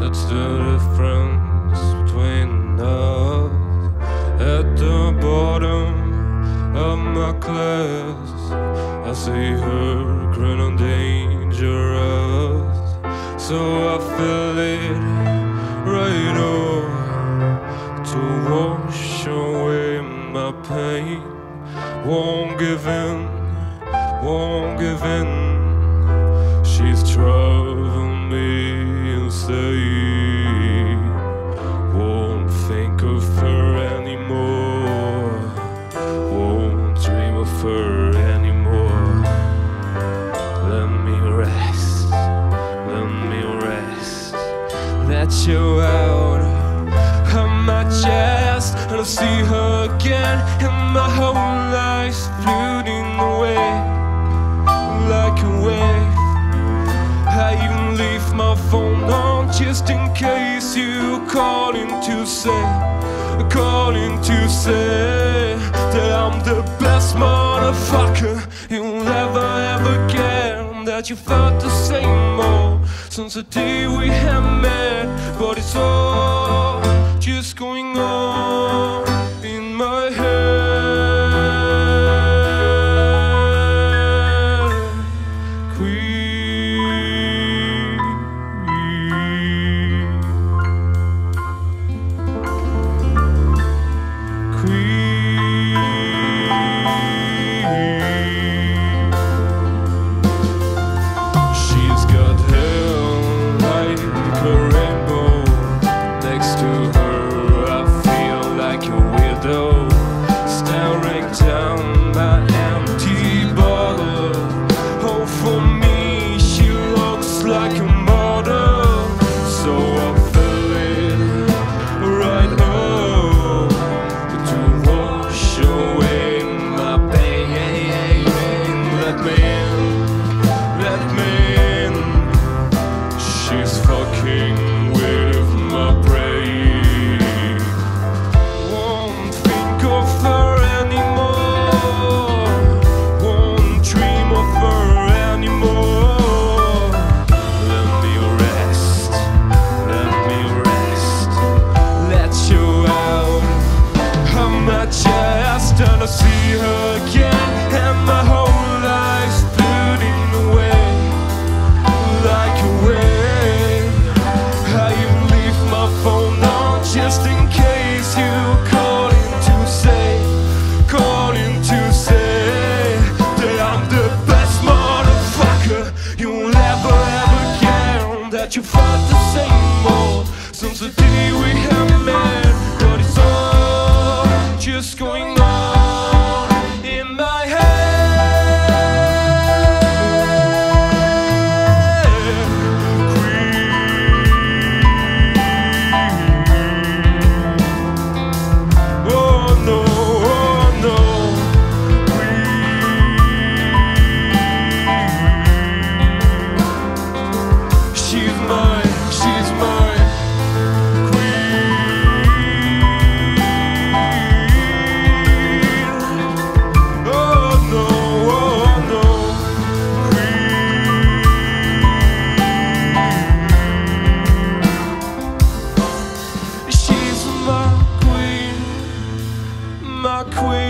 That's the difference between us. At the bottom of my class, I see her grinning dangerous. So I feel it right off to wash away my pain. Won't give in, won't give in. She's driving me insane. Won't think of her anymore. Won't dream of her anymore. Let me rest. Let you out of my chest. I don't see her again, and my whole life's floating away like a wave. I even leave my phone on just in case you calling to say that I'm the best motherfucker you'll ever, ever get. That you felt the same old since the day we had met, but it's all just going on in my head. Queen. And I see her again, and my whole life's floating away like a wave. I even leave my phone on just in case you calling to say that I'm the best motherfucker you'll ever, ever get. That you fought the same old since the day we had met, but it's all just going on. My queen.